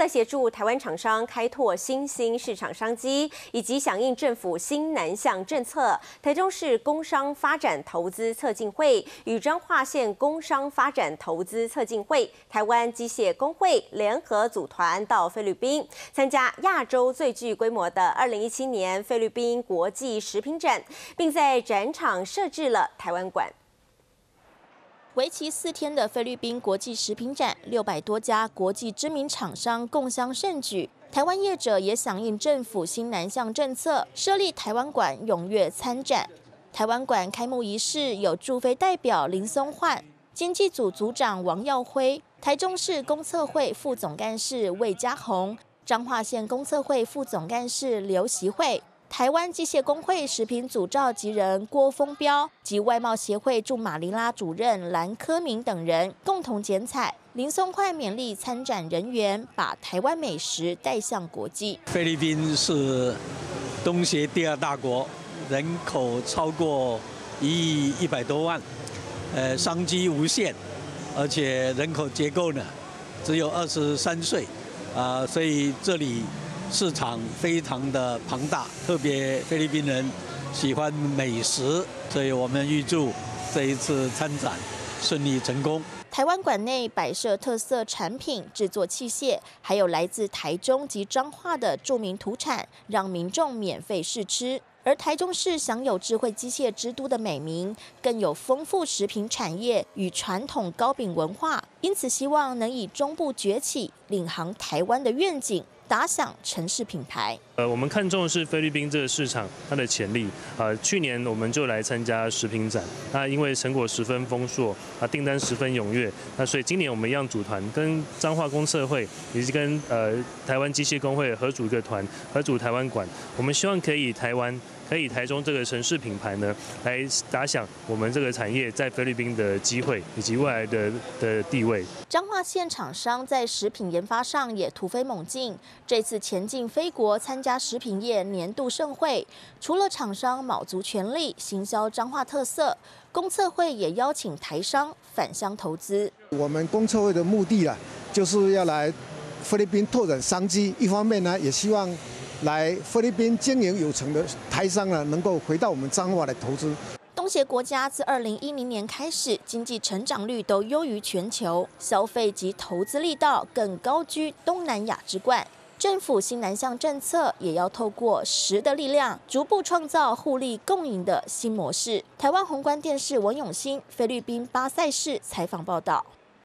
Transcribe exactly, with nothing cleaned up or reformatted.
了协助台湾厂商开拓新兴市场商机，以及响应政府新南向政策，台中市工商发展投资策进会与彰化县工商发展投资策进会、台湾机械工会联合组团到菲律宾，参加亚洲最具规模的二零一七年菲律宾国际食品展，并在展场设置了台湾馆。 为期四天的菲律宾国际食品展，六百多家国际知名厂商共襄盛举。台湾业者也响应政府新南向政策，设立台湾馆，踊跃参展。台湾馆开幕仪式有驻菲代表林松焕、经济组组长王耀辉、台中市公测会副总干事魏嘉宏、彰化县公测会副总干事刘习惠、 台湾机械工会食品组召集人郭峰彪及外贸协会驻马尼拉主任蓝科明等人共同剪彩。林松焕勉励参展人员把台湾美食带向国际。菲律宾是东协第二大国，人口超过一亿一百多万，呃，商机无限，而且人口结构呢只有二十三岁，啊、呃，所以这里 市场非常的庞大，特别菲律宾人喜欢美食，所以我们预祝这一次参展顺利成功。台湾馆内摆设特色产品、制作器械，还有来自台中及彰化的著名土产，让民众免费试吃。而台中市享有智慧机械之都的美名，更有丰富食品产业与传统糕饼文化，因此希望能以中部崛起、领航台湾的愿景， 打响城市品牌。呃，我们看重的是菲律宾这个市场它的潜力。呃，去年我们就来参加食品展，那因为成果十分丰硕，啊，订单十分踊跃，那所以今年我们一样组团，跟彰化公测会以及跟呃台湾机械工会合组一个团，合组台湾馆。我们希望可以台湾，可以台中这个城市品牌呢，来打响我们这个产业在菲律宾的机会以及未来的的地位。彰化县厂商在食品研发上也突飞猛进。 这次前进菲国参加食品业年度盛会，除了厂商卯足全力行销彰化特色，公测会也邀请台商返乡投资。我们公测会的目的啊，就是要来菲律宾拓展商机，一方面呢，也希望来菲律宾经营有成的台商呢，能够回到我们彰化来投资。 东协国家自二零一零年开始，经济成长率都优于全球，消费及投资力道更高居东南亚之冠。政府新南向政策也要透过食的力量，逐步创造互利共赢的新模式。台湾宏观电视文永新，菲律宾巴塞市采访报道。